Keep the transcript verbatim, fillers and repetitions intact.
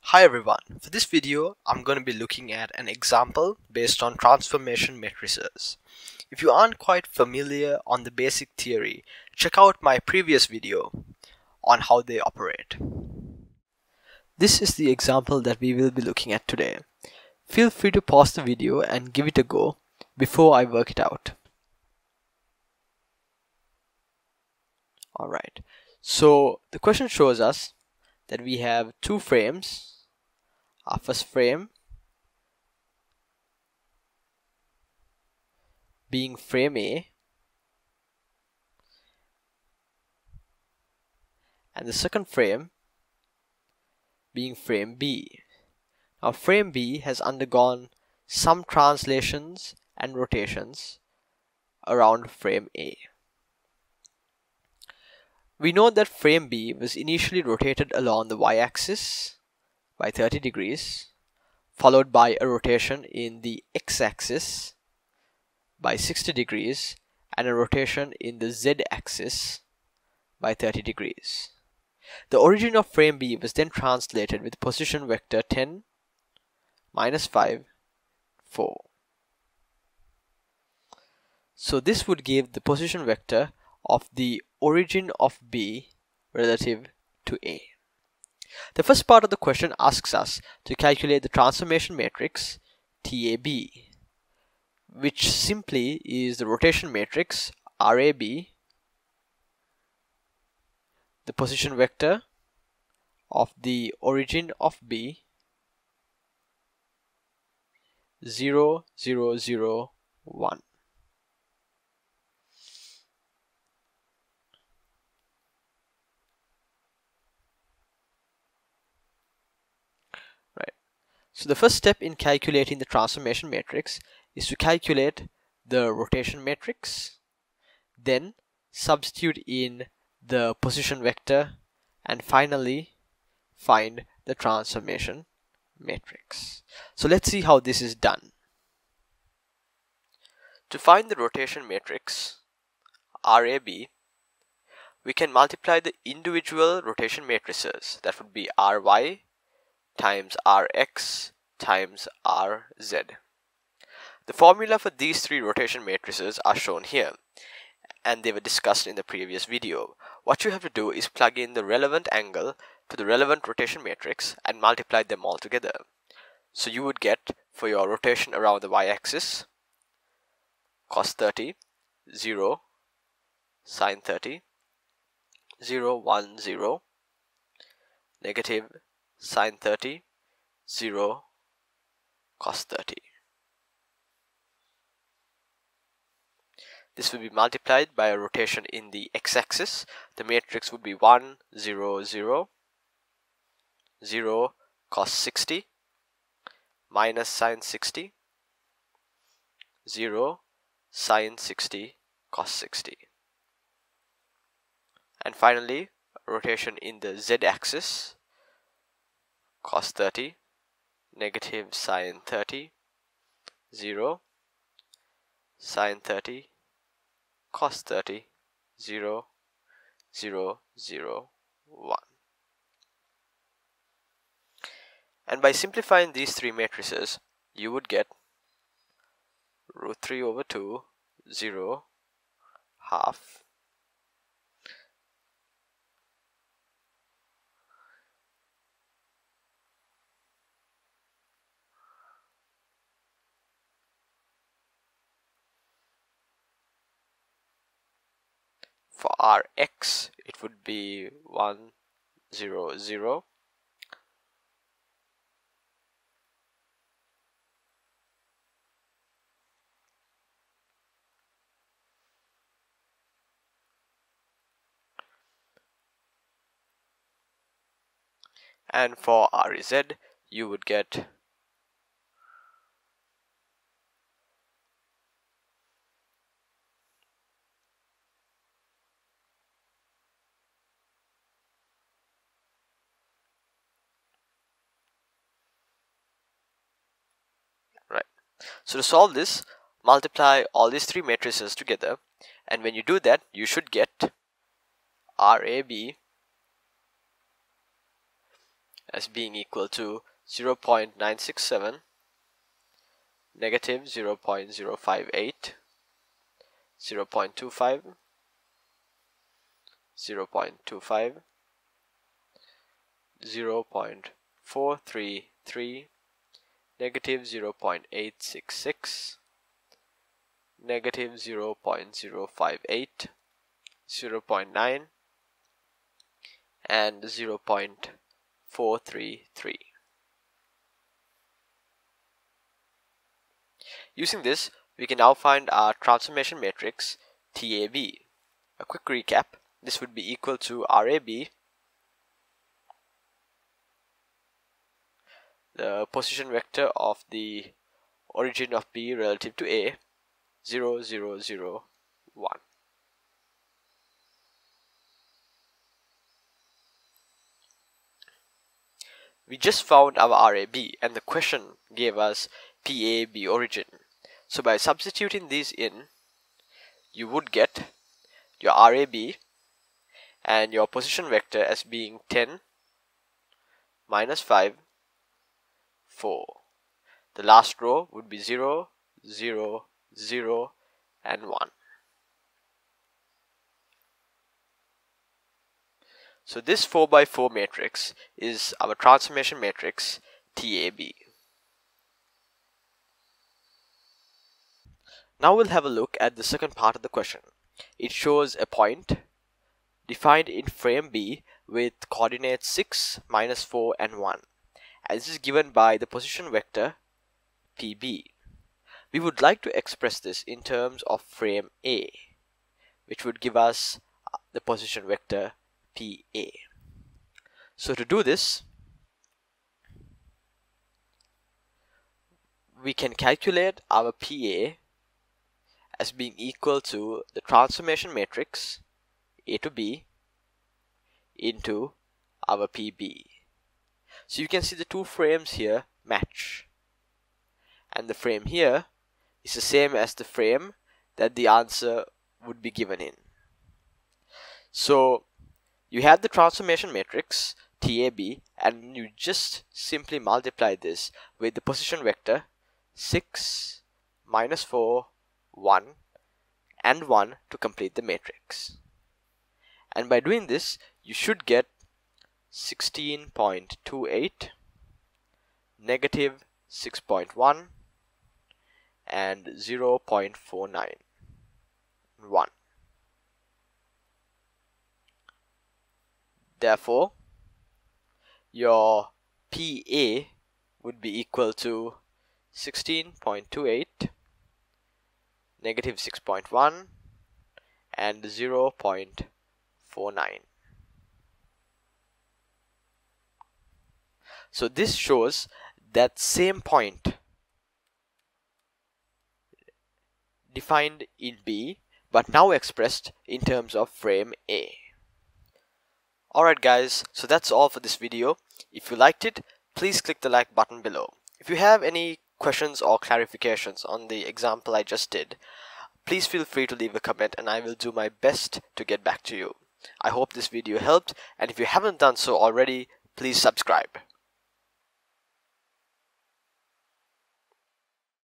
Hi everyone, for this video I'm going to be looking at an example based on transformation matrices. If you aren't quite familiar on the basic theory, check out my previous video on how they operate. This is the example that we will be looking at today. Feel free to pause the video and give it a go before I work it out. Alright, so the question shows us that we have two frames. Our first frame being frame A, and the second frame being frame B. Now frame B has undergone some translations and rotations around frame A. We know that frame B was initially rotated along the y-axis by thirty degrees, followed by a rotation in the x-axis by sixty degrees, and a rotation in the z-axis by thirty degrees. The origin of frame B was then translated with position vector ten, minus five, four. So this would give the position vector of the origin of B relative to A. The first part of the question asks us to calculate the transformation matrix T A B, which simply is the rotation matrix R A B, the position vector of the origin of B, zero, zero, zero, one. So the first step in calculating the transformation matrix is to calculate the rotation matrix, then substitute in the position vector, and finally find the transformation matrix. So let's see how this is done. To find the rotation matrix R A B, we can multiply the individual rotation matrices. That would be R Y times R X times R Z. The formula for these three rotation matrices are shown here, and they were discussed in the previous video. What you have to do is plug in the relevant angle to the relevant rotation matrix and multiply them all together. So you would get, for your rotation around the y-axis, cos thirty, zero, sin thirty, zero, one, zero, negative sin thirty, zero, cos thirty. This will be multiplied by a rotation in the x-axis. The matrix would be one, zero, zero, zero, cos sixty, minus sin sixty, zero, sin sixty, cos sixty. And finally, a rotation in the z-axis, cos thirty, negative sin thirty, zero, sin thirty, cos thirty, zero, zero, zero, one. And by simplifying these three matrices, you would get root three over two, zero, half. For R X, it would be one, zero, zero. And for R Z, you would get Right. So to solve this, multiply all these three matrices together, and when you do that you should get R A B as being equal to zero point nine six seven, negative zero point zero five eight, zero point two five, zero point two five, zero point four three three, negative zero point eight six six, negative zero point zero five eight, zero point nine, and zero point four three three. Using this, we can now find our transformation matrix T A B. A quick recap, this would be equal to R A B, the position vector of the origin of B relative to A, zero, zero, zero, one. We just found our R A B and the question gave us P A B origin. So by substituting these in, you would get your R A B and your position vector as being ten, minus five, four. The last row would be zero, zero, zero, and one. So this four by four matrix is our transformation matrix T A B. Now we'll have a look at the second part of the question. It shows a point defined in frame B with coordinates six, minus four, and one. And this is given by the position vector P B. We would like to express this in terms of frame A, which would give us the position vector P A. So to do this, we can calculate our P A as being equal to the transformation matrix A to B into our P B. So you can see the two frames here match, and the frame here is the same as the frame that the answer would be given in. So you have the transformation matrix T A B, and you just simply multiply this with the position vector six, minus four, one, and one to complete the matrix. And by doing this, you should get sixteen point two eight, negative six point one, and zero point four nine one. Therefore, your P A would be equal to sixteen point two eight, negative six point one, and zero point four nine. So this shows that same point defined in B, but now expressed in terms of frame A. Alright guys, so that's all for this video. If you liked it, please click the like button below. If you have any questions or clarifications on the example I just did, please feel free to leave a comment and I will do my best to get back to you. I hope this video helped, and if you haven't done so already, please subscribe.